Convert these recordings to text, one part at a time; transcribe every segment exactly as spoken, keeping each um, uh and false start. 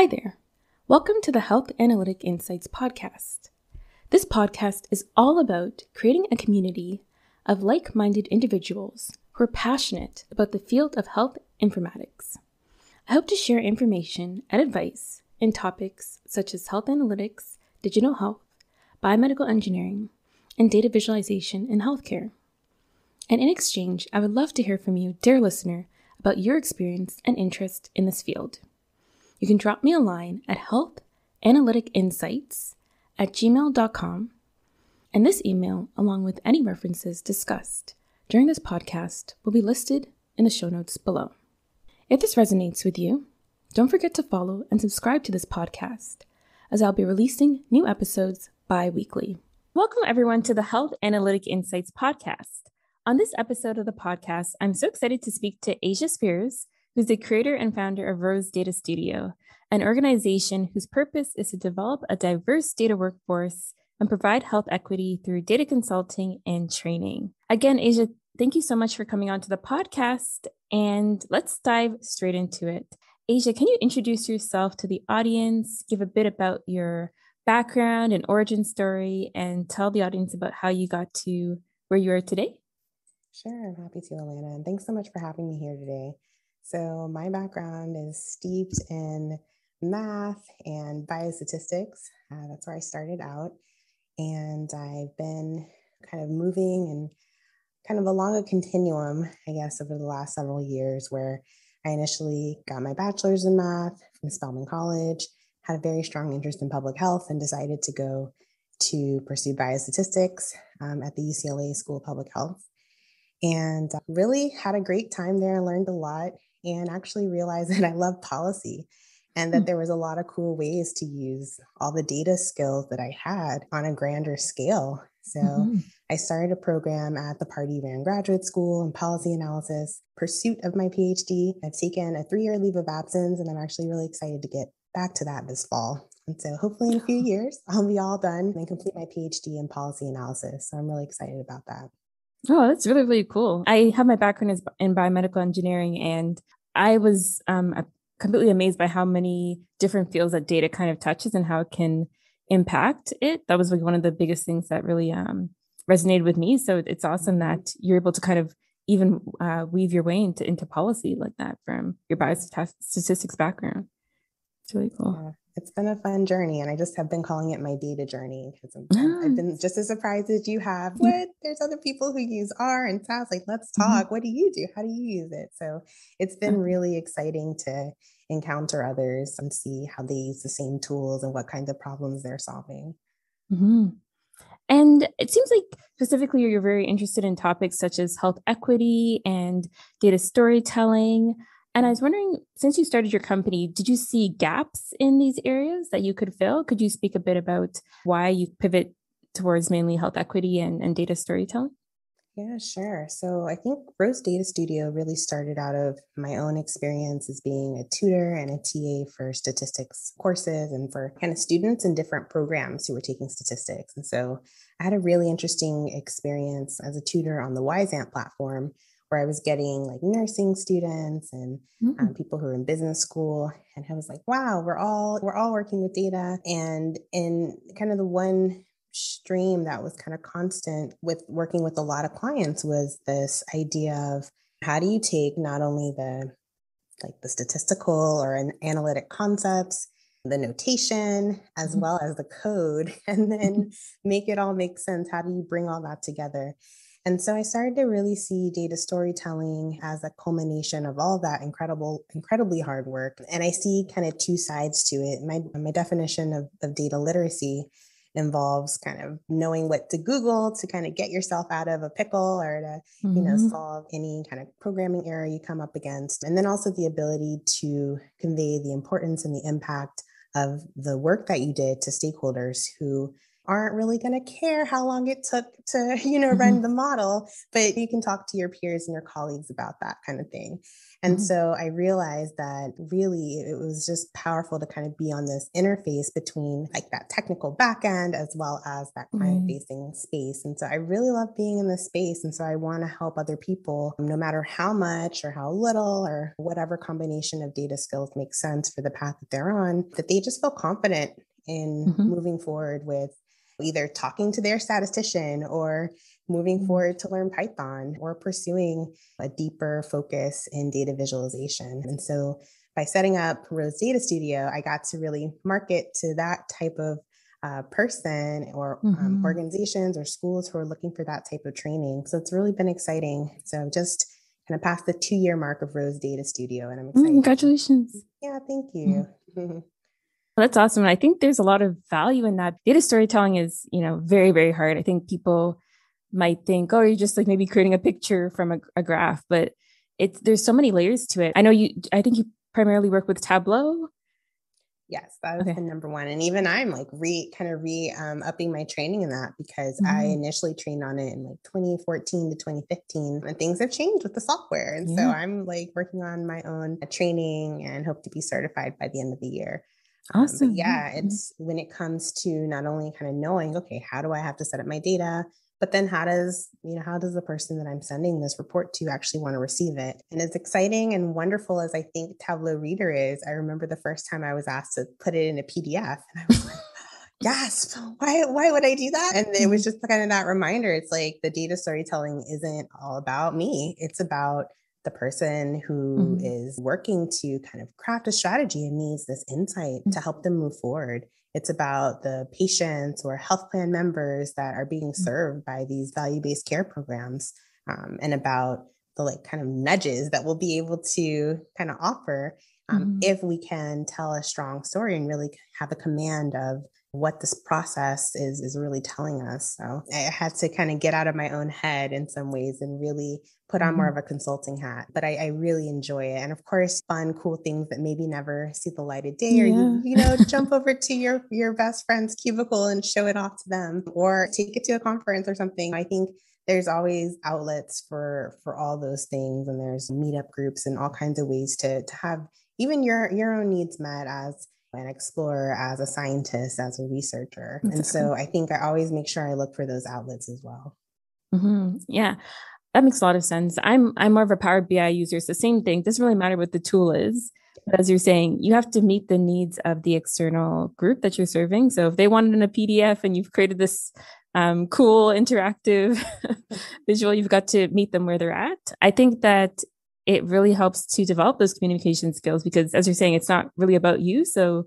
Hi there. Welcome to the Health Analytic Insights podcast. This podcast is all about creating a community of like-minded individuals who are passionate about the field of health informatics. I hope to share information and advice in topics such as health analytics, digital health, biomedical engineering, and data visualization in healthcare. And in exchange, I would love to hear from you, dear listener, about your experience and interest in this field. You can drop me a line at health analytic insights at gmail dot com, and this email, along with any references discussed during this podcast, will be listed in the show notes below. If this resonates with you, don't forget to follow and subscribe to this podcast, as I'll be releasing new episodes bi-weekly. Welcome, everyone, to the Health Analytic Insights podcast. On this episode of the podcast, I'm so excited to speak to Asya Spears, who's the creator and founder of Rose Data Studio, an organization whose purpose is to develop a diverse data workforce and provide health equity through data consulting and training. Again, Asya, thank you so much for coming onto the podcast, and let's dive straight into it. Asya, can you introduce yourself to the audience, give a bit about your background and origin story, and tell the audience about how you got to where you are today? Sure, I'm happy to, Alana, and thanks so much for having me here today. So my background is steeped in math and biostatistics. Uh, that's where I started out. And I've been kind of moving and kind of along a continuum, I guess, over the last several years, where I initially got my bachelor's in math from Spelman College, had a very strong interest in public health, and decided to go to pursue biostatistics um, at the U C L A School of Public Health. And really had a great time there. I learned a lot and actually realized that I love policy and that mm-hmm. there was a lot of cool ways to use all the data skills that I had on a grander scale. So mm-hmm. I started a program at the Party Van Graduate School in policy analysis, pursuit of my PhD. I've taken a three-year leave of absence, and I'm actually really excited to get back to that this fall. And so hopefully in a few years, I'll be all done and complete my PhD in policy analysis. So I'm really excited about that. Oh, that's really, really cool. I have my background is in biomedical engineering, and I was um, completely amazed by how many different fields that data kind of touches and how it can impact it. That was like one of the biggest things that really um, resonated with me. So it's awesome that you're able to kind of even uh, weave your way into, into policy like that from your biostatistics background. It's really cool. Yeah. It's been a fun journey, and I just have been calling it my data journey because mm. I've been just as surprised as you have. What? There's other people who use R and S A S. Like, let's talk. Mm-hmm. What do you do? How do you use it? So it's been really exciting to encounter others and see how they use the same tools and what kinds of problems they're solving. Mm-hmm. And it seems like specifically you're very interested in topics such as health equity and data storytelling. And I was wondering, since you started your company, did you see gaps in these areas that you could fill? Could you speak a bit about why you pivot towards mainly health equity and, and data storytelling? Yeah, sure. So I think Rose Data Studio really started out of my own experience as being a tutor and a T A for statistics courses and for kind of students in different programs who were taking statistics. And so I had a really interesting experience as a tutor on the Wyzant platform, where I was getting like nursing students and mm-hmm. um, people who are in business school. And I was like, wow, we're all, we're all working with data. And in kind of the one stream that was kind of constant with working with a lot of clients was this idea of how do you take not only the, like the statistical or an analytic concepts, the notation, as mm-hmm. well as the code, and then make it all make sense. How do you bring all that together? And so I started to really see data storytelling as a culmination of all that incredible, incredibly hard work. And I see kind of two sides to it. My my definition of, of data literacy involves kind of knowing what to Google to kind of get yourself out of a pickle or to, mm-hmm. you know, solve any kind of programming error you come up against. And then also the ability to convey the importance and the impact of the work that you did to stakeholders who aren't really going to care how long it took to, you know, mm-hmm. run the model, but you can talk to your peers and your colleagues about that kind of thing. And mm-hmm. so I realized that really it was just powerful to kind of be on this interface between like that technical back end as well as that client facing mm-hmm. space. And so I really love being in this space. And so I want to help other people, no matter how much or how little or whatever combination of data skills makes sense for the path that they're on, that they just feel confident in mm-hmm. moving forward with either talking to their statistician or moving forward to learn Python or pursuing a deeper focus in data visualization. And so by setting up Rose Data Studio, I got to really market to that type of uh, person or mm-hmm. um, organizations or schools who are looking for that type of training. So it's really been exciting. So just kind of past the two year mark of Rose Data Studio, and I'm excited. Mm, congratulations. Yeah, thank you. Mm-hmm. Well, that's awesome. And I think there's a lot of value in that. Data storytelling is, you know, very, very hard. I think people might think, oh, you're just like maybe creating a picture from a, a graph, but it's, there's so many layers to it. I know you, I think you primarily work with Tableau. Yes, that was okay. the number one. And even I'm like re kind of re um, upping my training in that because mm-hmm. I initially trained on it in like twenty fourteen to twenty fifteen, and things have changed with the software. And yeah. so I'm like working on my own training and hope to be certified by the end of the year. Awesome. Um, yeah, it's when it comes to not only kind of knowing, okay, how do I have to set up my data, but then how does, you know, how does the person that I'm sending this report to actually want to receive it? And as exciting and wonderful as I think Tableau Reader is, I remember the first time I was asked to put it in a P D F and I was like, yes, why, why would I do that? And it was just kind of that reminder. It's like the data storytelling isn't all about me. It's about the person who mm-hmm. is working to kind of craft a strategy and needs this insight mm-hmm. to help them move forward. It's about the patients or health plan members that are being mm-hmm. served by these value-based care programs, um, and about the like kind of nudges that we'll be able to kind of offer um, mm-hmm. if we can tell a strong story and really have a command of what this process is, is really telling us. So I had to kind of get out of my own head in some ways and really put on mm-hmm. more of a consulting hat, but I, I really enjoy it. And of course, fun, cool things that maybe never see the light of day yeah. or, you, you know, jump over to your, your best friend's cubicle and show it off to them or take it to a conference or something. I think there's always outlets for, for all those things. And there's meetup groups and all kinds of ways to, to have even your, your own needs met as an explorer, as a scientist, as a researcher. Exactly. And so I think I always make sure I look for those outlets as well. Mm-hmm. Yeah, that makes a lot of sense. I'm I'm more of a Power B I user. It's the same thing. It doesn't really matter what the tool is. But as you're saying, you have to meet the needs of the external group that you're serving. So if they want it in a P D F and you've created this um, cool interactive visual, you've got to meet them where they're at. I think that it really helps to develop those communication skills because, as you're saying, it's not really about you. So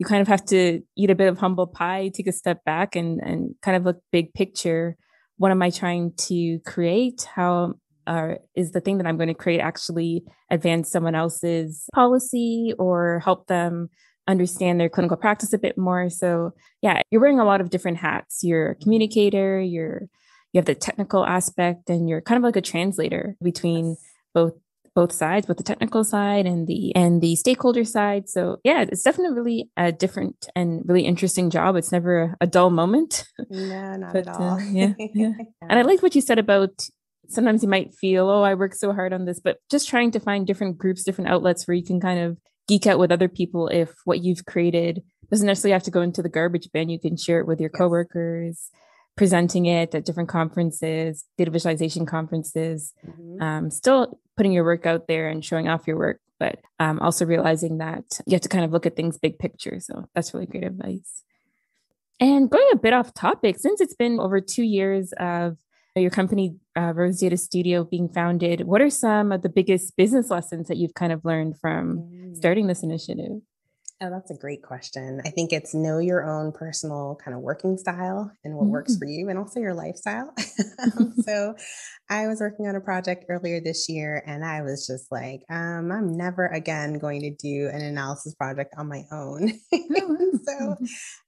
you kind of have to eat a bit of humble pie, take a step back and, and kind of look big picture. What am I trying to create? How uh, is the thing that I'm going to create actually advance someone else's policy or help them understand their clinical practice a bit more? So yeah, you're wearing a lot of different hats. You're a communicator, you're, you have the technical aspect, and you're kind of like a translator between both both sides, with the technical side and the and the stakeholder side. So yeah, it's definitely really a different and really interesting job. It's never a, a dull moment. No, not but, at all. Uh, yeah, yeah. And I liked what you said about sometimes you might feel, oh, I work so hard on this, but just trying to find different groups, different outlets where you can kind of geek out with other people. If what you've created doesn't necessarily have to go into the garbage bin, you can share it with your coworkers. Yes. Presenting it at different conferences, data visualization conferences, mm-hmm. um, still putting your work out there and showing off your work, but um, also realizing that you have to kind of look at things big picture. So that's really great advice. And going a bit off topic, since it's been over two years of your company, uh, Rose Data Studio, being founded, what are some of the biggest business lessons that you've kind of learned from mm. starting this initiative? Oh, that's a great question. I think it's know your own personal kind of working style and what mm-hmm. works for you and also your lifestyle. um, so I was working on a project earlier this year and I was just like, um, I'm never again going to do an analysis project on my own. So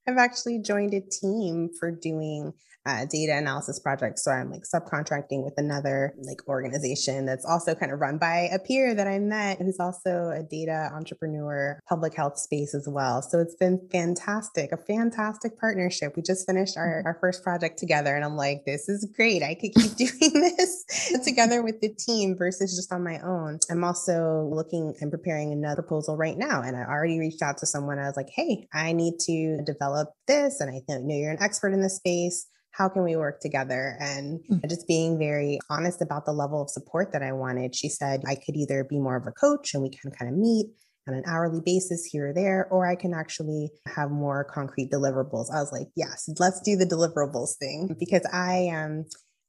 I've actually joined a team for doing uh, data analysis projects. So I'm like subcontracting with another like organization that's also kind of run by a peer that I met who's also a data entrepreneur, public health space space as well. So it's been fantastic, a fantastic partnership. We just finished our, our first project together and I'm like, this is great. I could keep doing this together with the team versus just on my own. I'm also looking and preparing another proposal right now. And I already reached out to someone. I was like, hey, I need to develop this. And I know you're an expert in this space. How can we work together? And just being very honest about the level of support that I wanted. She said, I could either be more of a coach and we can kind of meet on an hourly basis here or there, or I can actually have more concrete deliverables. I was like, yes, let's do the deliverables thing, because I um,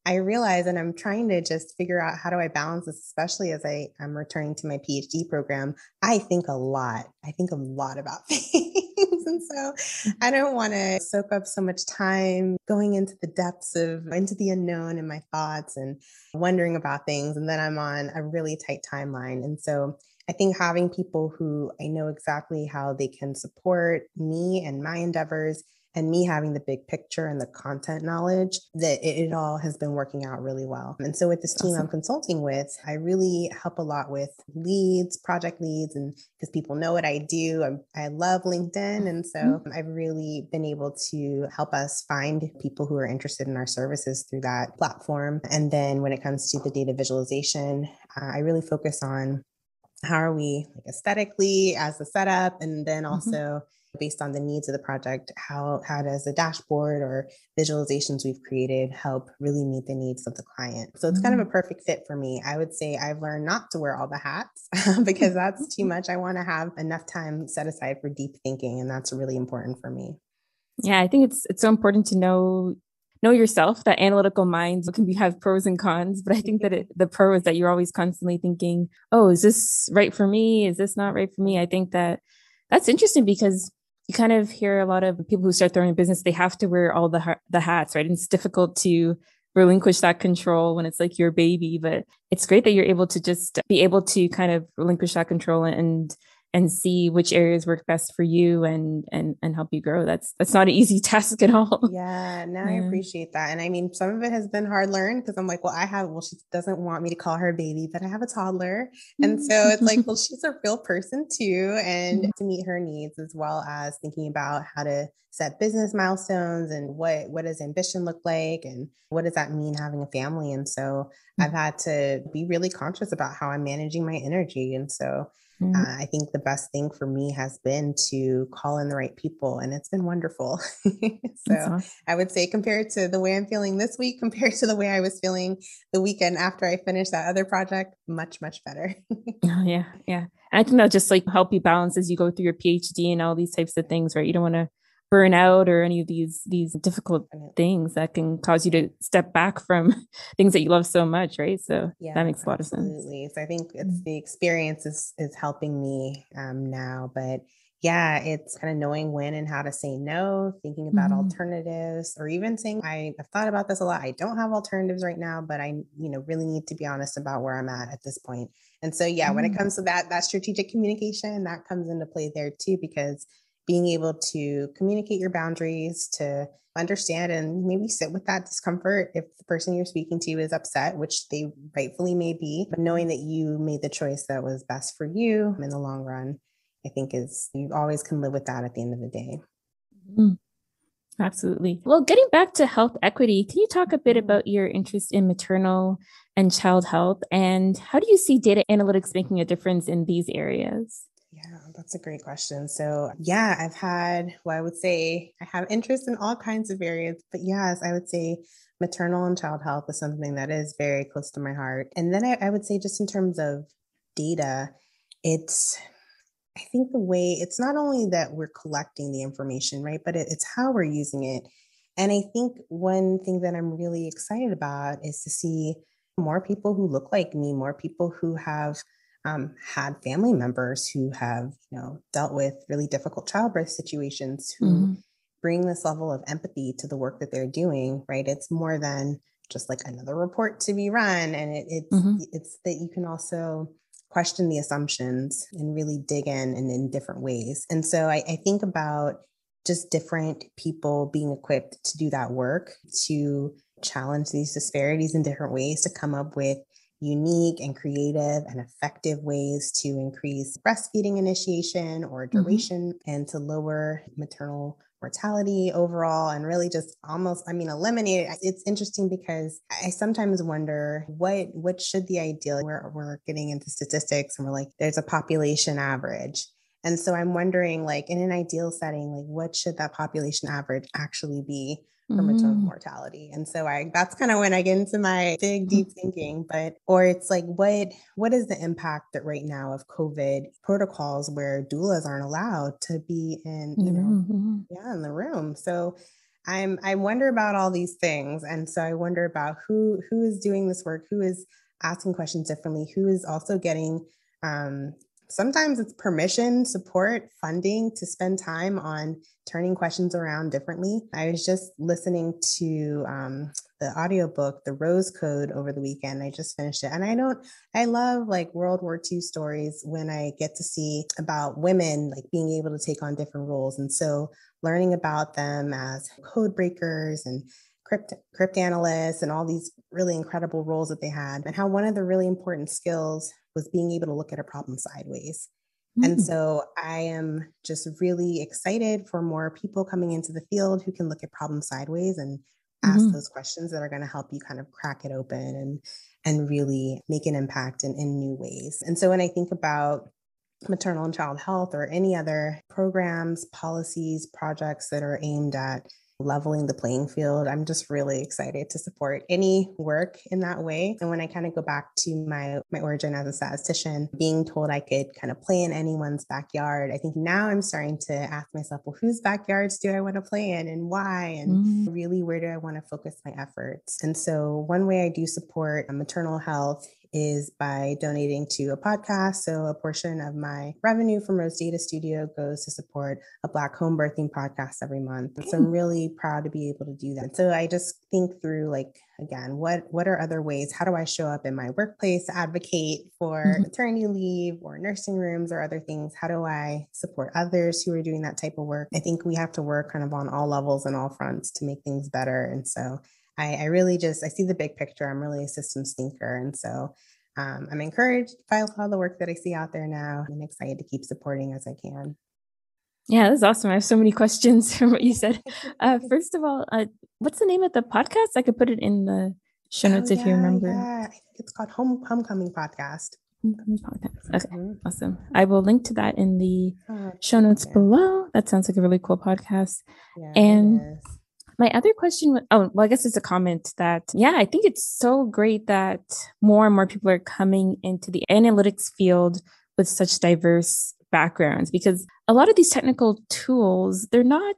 I realize, and I'm trying to just figure out how do I balance this, especially as I am returning to my PhD program. I think a lot. I think a lot about things. And so I don't want to soak up so much time going into the depths of, into the unknown in my thoughts and wondering about things. And then I'm on a really tight timeline. And so I think having people who I know exactly how they can support me and my endeavors, and me having the big picture and the content knowledge, that it, it all has been working out really well. And so with this team awesome. I'm consulting with, I really help a lot with leads, project leads, and because people know what I do, I'm, I love LinkedIn. And so mm-hmm. I've really been able to help us find people who are interested in our services through that platform. And then when it comes to the data visualization, uh, I really focus on how are we like aesthetically as the setup, and then also mm-hmm. based on the needs of the project, how, how does the dashboard or visualizations we've created help really meet the needs of the client? So it's kind of a perfect fit for me. I would say I've learned not to wear all the hats because that's too much. I want to have enough time set aside for deep thinking. And that's really important for me. Yeah, I think it's it's so important to know know yourself, that analytical minds can be, have pros and cons, but I think that it, the pro is that you're always constantly thinking, oh, is this right for me? Is this not right for me? I think that that's interesting because you kind of hear a lot of people who start their own business, they have to wear all the ha- the hats, right? And it's difficult to relinquish that control when it's like your baby, but it's great that you're able to just be able to kind of relinquish that control and and see which areas work best for you and and and help you grow. That's that's not an easy task at all. Yeah, no, yeah. I appreciate that. And I mean, some of it has been hard learned because I'm like, well, I have, well, she doesn't want me to call her a baby, but I have a toddler. And so it's like, well, she's a real person too. And to meet her needs, as well as thinking about how to set business milestones and what, what does ambition look like? And what does that mean having a family? And so I've had to be really conscious about how I'm managing my energy. And so Uh, I think the best thing for me has been to call in the right people, and it's been wonderful. So awesome. I would say compared to the way I'm feeling this week, compared to the way I was feeling the weekend after I finished that other project, much, much better. oh, yeah. Yeah. And I think that'll just like help you balance as you go through your PhD and all these types of things, right? You don't want to burn out or any of these, these difficult things that can cause you to step back from things that you love so much. Right. So yeah, that makes a lot absolutely. Of sense. So I think it's the experience is, is helping me um, now, but yeah, it's kind of knowing when and how to say no, thinking about mm-hmm. alternatives, or even saying, I have thought about this a lot. I don't have alternatives right now, but I, you know, really need to be honest about where I'm at at this point. And so, yeah, mm-hmm. when it comes to that, that strategic communication that comes into play there too, because being able to communicate your boundaries, to understand and maybe sit with that discomfort if the person you're speaking to is upset, which they rightfully may be, but knowing that you made the choice that was best for you in the long run, I think is, you always can live with that at the end of the day. Mm, absolutely. Well, getting back to health equity, can you talk a bit about your interest in maternal and child health, and how do you see data analytics making a difference in these areas? Yeah, that's a great question. So yeah, I've had, well, I would say I have interest in all kinds of areas, but yes, I would say maternal and child health is something that is very close to my heart. And then I, I would say just in terms of data, it's, I think the way it's not only that we're collecting the information, right, but it, it's how we're using it. And I think one thing that I'm really excited about is to see more people who look like me, more people who have Um, had family members who have, you know, dealt with really difficult childbirth situations, who mm-hmm. bring this level of empathy to the work that they're doing, right? It's more than just like another report to be run. And it, it's, mm-hmm. it's that you can also question the assumptions and really dig in and in different ways. And so I, I think about just different people being equipped to do that work, to challenge these disparities in different ways, to come up with unique and creative and effective ways to increase breastfeeding initiation or duration mm-hmm. and to lower maternal mortality overall, and really just almost, I mean, eliminate it. It's interesting because I sometimes wonder what, what should the ideal, we're, we're getting into statistics and we're like, there's a population average. And so I'm wondering, like, in an ideal setting, like, what should that population average actually be for mm-hmm. maternal mortality? And so I, that's kind of when I get into my big, deep thinking, but, or it's like, what, what is the impact that right now of COVID protocols where doulas aren't allowed to be in, you mm-hmm. know, yeah, in the room. So I'm, I wonder about all these things. And so I wonder about who, who is doing this work, who is asking questions differently, who is also getting, um, sometimes it's permission, support, funding to spend time on turning questions around differently. I was just listening to um, the audiobook, The Rose Code, over the weekend. I just finished it. And I don't, I love like World War Two stories when I get to see about women, like being able to take on different roles. And so learning about them as code breakers and Crypt, crypt analysts and all these really incredible roles that they had, and how one of the really important skills was being able to look at a problem sideways. Mm. And so I am just really excited for more people coming into the field who can look at problems sideways and ask mm-hmm. those questions that are going to help you kind of crack it open and and really make an impact in, in new ways. And so when I think about maternal and child health or any other programs, policies, projects that are aimed at leveling the playing field, I'm just really excited to support any work in that way. And when I kind of go back to my my origin as a statistician, being told I could kind of play in anyone's backyard, I think now I'm starting to ask myself, well, whose backyards do I want to play in and why? And mm-hmm. really, where do I want to focus my efforts? And so one way I do support maternal health is by donating to a podcast. So a portion of my revenue from Rose Data Studio goes to support a Black home birthing podcast every month. So I'm really proud to be able to do that. So I just think through, like, again, what, what are other ways? How do I show up in my workplace, advocate for mm-hmm. maternity leave or nursing rooms or other things? How do I support others who are doing that type of work? I think we have to work kind of on all levels and all fronts to make things better. And so I, I really just, I see the big picture. I'm really a systems thinker. And so um, I'm encouraged by all the work that I see out there now, and excited to keep supporting as I can. Yeah, that's awesome. I have so many questions from what you said. Uh, first of all, uh, what's the name of the podcast? I could put it in the show notes oh, yeah, if you remember. Yeah. I think it's called Home Homecoming Podcast. Homecoming Podcast. Okay, mm-hmm. awesome. I will link to that in the oh, show notes yeah. below. That sounds like a really cool podcast. Yeah, and my other question, oh, well, I guess it's a comment that, yeah, I think it's so great that more and more people are coming into the analytics field with such diverse backgrounds, because a lot of these technical tools, they're not,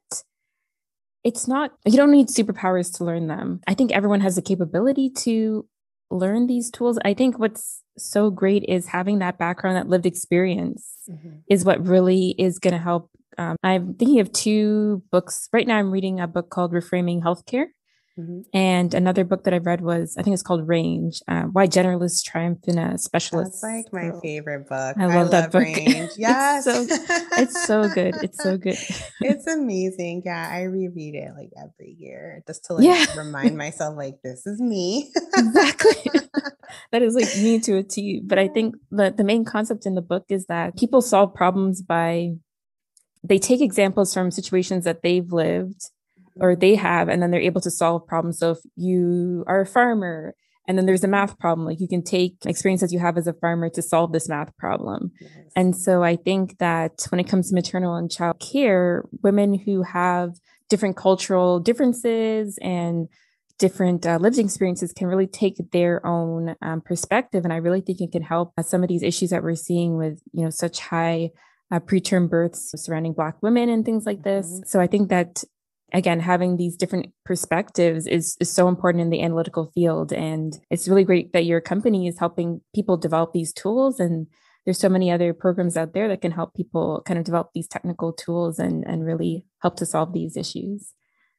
it's not, you don't need superpowers to learn them. I think everyone has the capability to learn these tools. I think what's so great is having that background, that lived experience mm-hmm. is what really is going to help. Um, I'm thinking of two books right now. I'm reading a book called Reframing Healthcare. Mm-hmm. And another book that I've read was, I think it's called Range, uh, Why Generalists Triumph in a Specialist. That's like my so, favorite book. I love, I love that book. Range. Yes. it's, so, it's so good. It's so good. It's amazing. Yeah. I reread it like every year just to like yeah. remind myself, like, this is me. Exactly. That is like me to a T. But I think the, the main concept in the book is that people solve problems by, they take examples from situations that they've lived or they have, and then they're able to solve problems. So if you are a farmer and then there's a math problem, like you can take experience that you have as a farmer to solve this math problem. Yes. And so I think that when it comes to maternal and child care, women who have different cultural differences and different uh, lived experiences can really take their own um, perspective. And I really think it can help uh, some of these issues that we're seeing with, you know, such high Uh, preterm births surrounding Black women and things like this. Mm-hmm. So I think that, again, having these different perspectives is, is so important in the analytical field. And it's really great that your company is helping people develop these tools. And there's so many other programs out there that can help people kind of develop these technical tools and, and really help to solve these issues.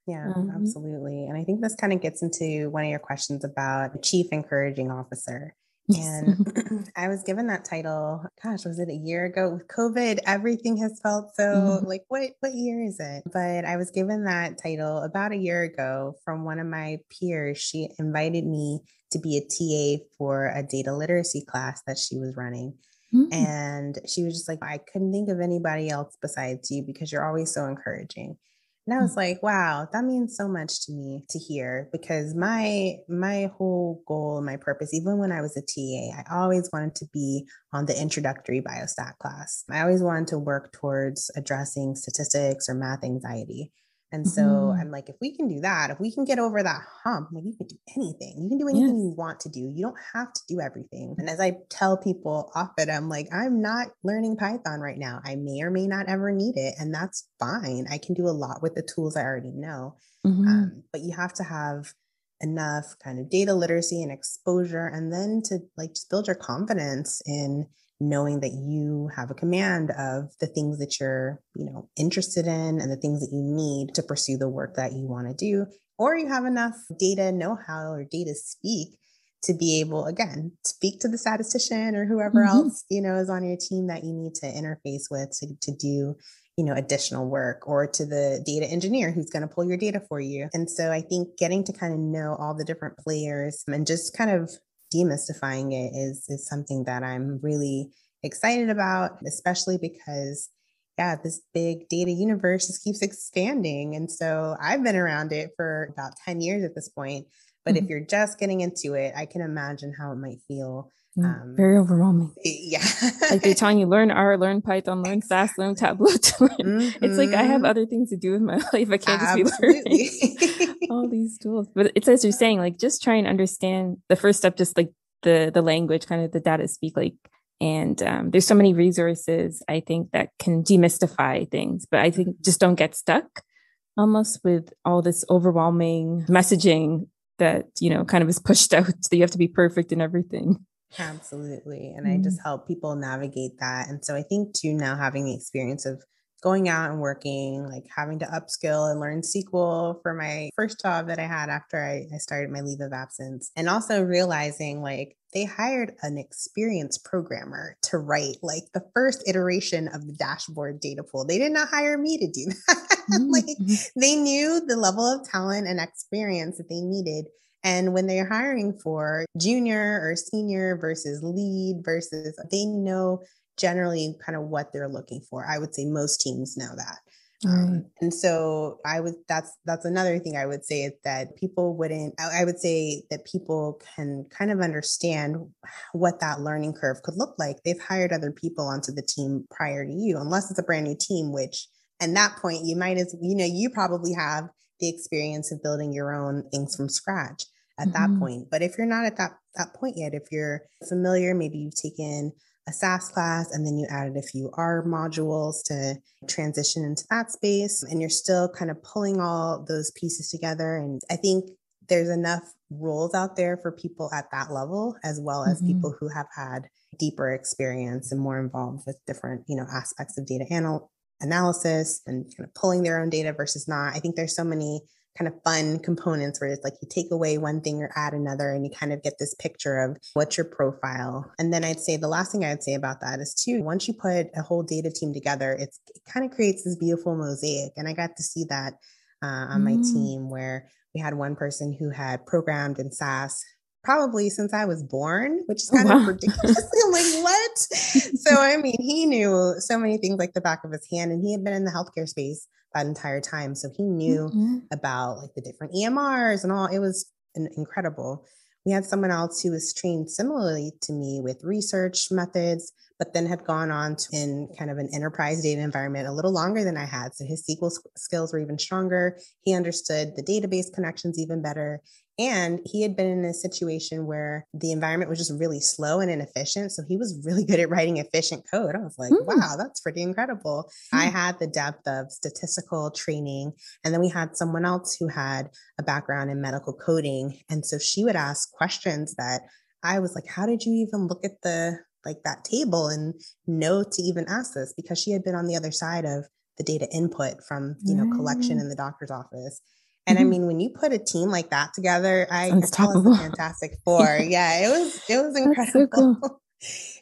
Yeah, um, absolutely. And I think this kind of gets into one of your questions about the Chief Encouraging Officer. And I was given that title, gosh, was it a year ago? With COVID, everything has felt so mm-hmm. like, what, what year is it? But I was given that title about a year ago from one of my peers. She invited me to be a T A for a data literacy class that she was running. Mm-hmm. And she was just like, I couldn't think of anybody else besides you because you're always so encouraging. And I was like, wow, that means so much to me to hear, because my my whole goal and my purpose, even when I was a T A, I always wanted to be on the introductory biostat class. I always wanted to work towards addressing statistics or math anxiety. And so mm-hmm. I'm like, if we can do that, if we can get over that hump, like, you can do anything. You can do anything yes. you want to do. You don't have to do everything. And as I tell people often, I'm like, I'm not learning Python right now. I may or may not ever need it. And that's fine. I can do a lot with the tools I already know. Mm-hmm. Um, but you have to have enough kind of data literacy and exposure, and then to like just build your confidence in knowing that you have a command of the things that you're, you know, interested in and the things that you need to pursue the work that you want to do, or you have enough data know-how or data speak to be able, again, speak to the statistician or whoever mm-hmm. else, you know, is on your team that you need to interface with to, to do, you know, additional work, or to the data engineer who's going to pull your data for you. And so I think getting to kind of know all the different players and just kind of demystifying it is is something that I'm really excited about, especially because, yeah, this big data universe just keeps expanding. And so I've been around it for about ten years at this point. But mm-hmm. if you're just getting into it, I can imagine how it might feel. Um, Very overwhelming. Yeah. Like they're telling you, learn R, learn Python, learn exactly. S A S, learn Tableau. To learn. Mm-hmm. It's like I have other things to do with my life. I can't Absolutely. just be learning all these tools. But it's as you're saying, like just try and understand the first step, just like the the language, kind of the data speak, like, and um, there's so many resources, I think, that can demystify things. But I think just don't get stuck almost with all this overwhelming messaging that, you know, kind of is pushed out that you have to be perfect in everything. Absolutely. And mm-hmm. I just help people navigate that. And so I think too, now having the experience of going out and working, like having to upskill and learn S Q L for my first job that I had after I, I started my leave of absence, and also realizing like they hired an experienced programmer to write like the first iteration of the dashboard data pool. They did not hire me to do that. Mm-hmm. Like they knew the level of talent and experience that they needed. And when they're hiring for junior or senior versus lead versus, they know generally kind of what they're looking for. I would say most teams know that. Mm-hmm. Um, and so I would, that's, that's another thing I would say is that people wouldn't, I, I would say that people can kind of understand what that learning curve could look like. They've hired other people onto the team prior to you, unless it's a brand new team, which at that point you might as, you know, you probably have the experience of building your own things from scratch at mm-hmm. that point. But if you're not at that, that point yet, if you're familiar, maybe you've taken a S A S class and then you added a few R modules to transition into that space, and you're still kind of pulling all those pieces together. And I think there's enough roles out there for people at that level, as well as mm-hmm. people who have had deeper experience and more involved with different, you know, aspects of data anal- analysis and kind of pulling their own data versus not. I think there's so many kind of fun components where it's like you take away one thing or add another, and you kind of get this picture of what's your profile. And then I'd say the last thing I'd say about that is too, once you put a whole data team together, it's, it kind of creates this beautiful mosaic. And I got to see that uh, on mm. my team, where we had one person who had programmed in S A S probably since I was born, which is kind oh, wow. of ridiculous. I'm like, what? So, I mean, he knew so many things like the back of his hand, and he had been in the healthcare space that entire time. So he knew mm-hmm. about like the different E M Rs and all. It was an, incredible. We had someone else who was trained similarly to me with research methods, but then had gone on to in kind of an enterprise data environment a little longer than I had. So his S Q L skills were even stronger. He understood the database connections even better. And he had been in a situation where the environment was just really slow and inefficient. So he was really good at writing efficient code. I was like, mm. wow, that's pretty incredible. Mm. I had the depth of statistical training. And then we had someone else who had a background in medical coding. And so she would ask questions that I was like, how did you even look at the, like that table and know to even ask this? Because she had been on the other side of the data input from, you know, mm. collection in the doctor's office. And I mean, when you put a team like that together, I call it the Fantastic Four. Yeah, it was it was incredible. So cool.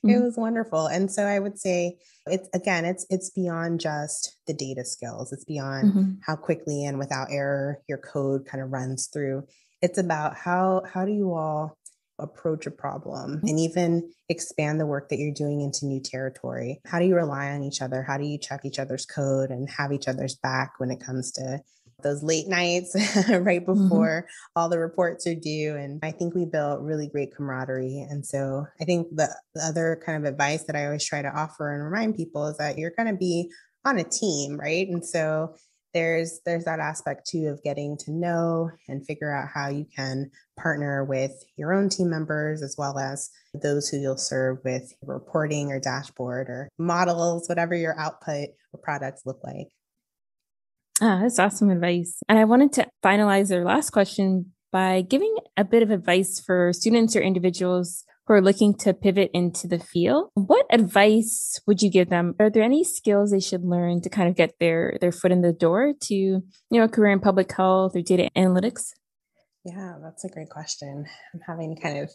It was wonderful. And so I would say it's again, it's it's beyond just the data skills. It's beyond mm-hmm. how quickly and without error your code kind of runs through. It's about how how do you all approach a problem and even expand the work that you're doing into new territory? How do you rely on each other? How do you check each other's code and have each other's back when it comes to those late nights right before mm-hmm. all the reports are due? And I think we built really great camaraderie. And so I think the, the other kind of advice that I always try to offer and remind people is that you're going to be on a team, right? And so there's there's that aspect too of getting to know and figure out how you can partner with your own team members as well as those who you'll serve with reporting or dashboard or models, whatever your output or products look like. Ah, that's awesome advice. And I wanted to finalize our last question by giving a bit of advice for students or individuals who are looking to pivot into the field. What advice would you give them? Are there any skills they should learn to kind of get their, their foot in the door to, you know, a career in public health or data analytics? Yeah, that's a great question. I'm having kind of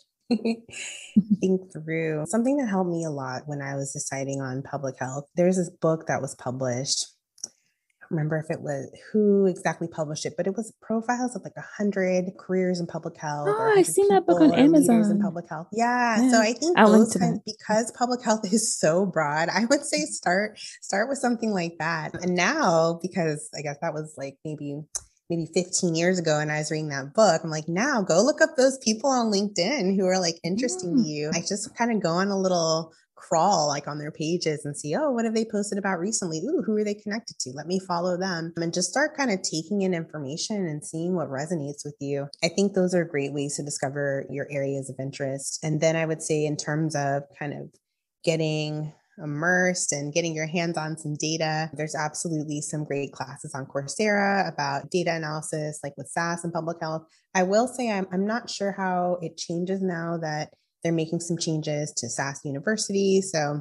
think through something that helped me a lot when I was deciding on public health. There's this book that was published. Remember if it was who exactly published it, but it was profiles of like a hundred careers in public health. Oh, I've seen that book on Amazon. In public health. Yeah. yeah. So I think those kinds, because public health is so broad, I would say start, start with something like that. And now, because I guess that was like maybe, maybe fifteen years ago and I was reading that book, I'm like, now go look up those people on LinkedIn who are like interesting yeah. to you. I just kind of go on a little crawl like on their pages and see, oh, what have they posted about recently? Ooh, who are they connected to? Let me follow them and just start kind of taking in information and seeing what resonates with you. I think those are great ways to discover your areas of interest. And then I would say in terms of kind of getting immersed and getting your hands on some data, there's absolutely some great classes on Coursera about data analysis, like with S A S and public health. I will say I'm, I'm not sure how it changes now that they're making some changes to S A S University. So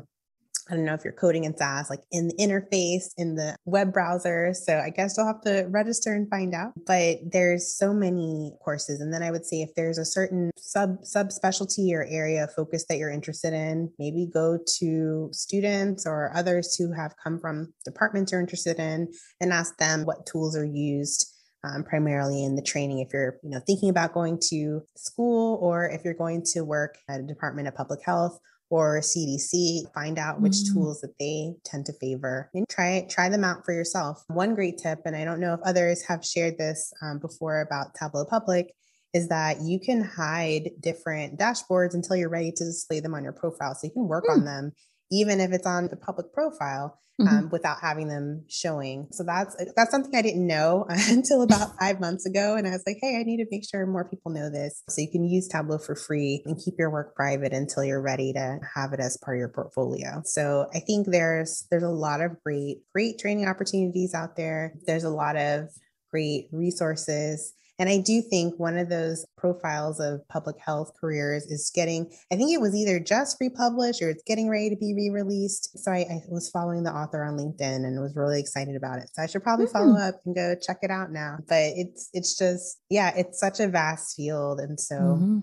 I don't know if you're coding in S A S, like in the interface, in the web browser. So I guess you'll have to register and find out. But there's so many courses. And then I would say if there's a certain sub subspecialty or area of focus that you're interested in, maybe go to students or others who have come from departments you're interested in and ask them what tools are used Um, primarily in the training, if you're, you know, thinking about going to school or if you're going to work at a Department of Public Health or C D C, find out which mm. tools that they tend to favor and try try them out for yourself. One great tip, and I don't know if others have shared this um, before about Tableau Public, is that you can hide different dashboards until you're ready to display them on your profile. So you can work mm. on them, even if it's on the public profile, um, mm-hmm. without having them showing. So that's that's something I didn't know until about five months ago. And I was like, hey, I need to make sure more people know this. So you can use Tableau for free and keep your work private until you're ready to have it as part of your portfolio. So I think there's there's a lot of great, great training opportunities out there. There's a lot of great resources. And I do think one of those profiles of public health careers is getting, I think it was either just republished or it's getting ready to be re-released. So I, I was following the author on LinkedIn and was really excited about it. So I should probably mm-hmm. follow up and go check it out now. But it's, it's just, yeah, it's such a vast field. And so mm-hmm.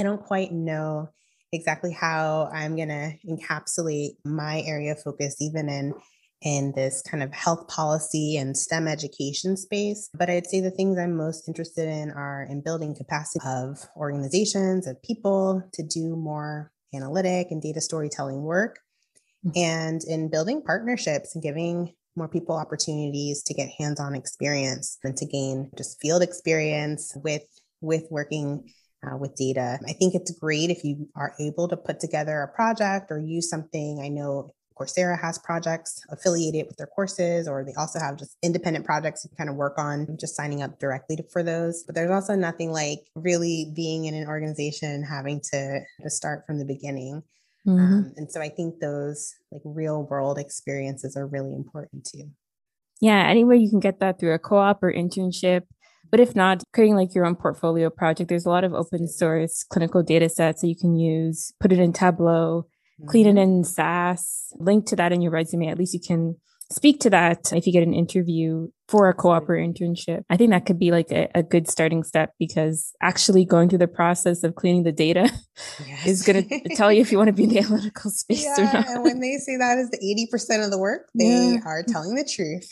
I don't quite know exactly how I'm going to encapsulate my area of focus, even in in this kind of health policy and STEM education space. But I'd say the things I'm most interested in are in building capacity of organizations, of people to do more analytic and data storytelling work, mm-hmm. and in building partnerships and giving more people opportunities to get hands-on experience and to gain just field experience with, with working Uh, with data. I think it's great if you are able to put together a project or use something. I know Coursera has projects affiliated with their courses, or they also have just independent projects you can kind of work on, just signing up directly to, for those. But there's also nothing like really being in an organization and having to, to start from the beginning. Mm-hmm. Um, and so I think those like real world experiences are really important too. Yeah, anywhere you can get that through a co-op or internship. But if not, creating like your own portfolio project, there's a lot of open source clinical data sets that you can use, put it in Tableau, mm-hmm. clean it in S A S, link to that in your resume. At least you can speak to that if you get an interview for a cooperative internship. I think that could be like a, a good starting step, because actually going through the process of cleaning the data yes. is going to tell you if you want to be in the analytical space yeah, or not. And when they say that is the eighty percent of the work, they yeah. are telling the truth.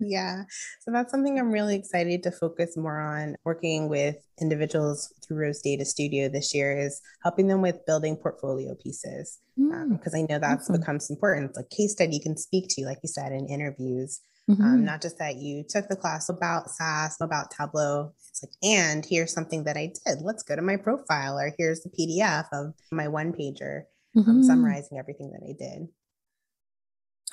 yeah. So that's something I'm really excited to focus more on, working with individuals through Rose Data Studio this year, is helping them with building portfolio pieces. Because um, I know that's awesome. Becomes important. It's a case study you can speak to, like you said, in interviews. Mm-hmm. Um, not just that you took the class about S A S, about Tableau. It's like, and here's something that I did. Let's go to my profile, or here's the P D F of my one pager mm-hmm. um, summarizing everything that I did.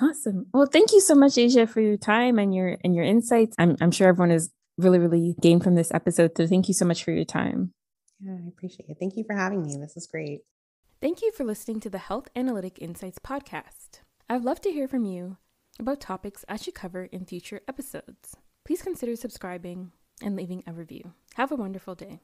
Awesome. Well, thank you so much, Asya, for your time and your and your insights. I'm I'm sure everyone is really, really gained from this episode. So thank you so much for your time. Yeah, I appreciate it. Thank you for having me. This is great. Thank you for listening to the Health Analytic Insights podcast. I'd love to hear from you about topics I should cover in future episodes. Please consider subscribing and leaving a review. Have a wonderful day.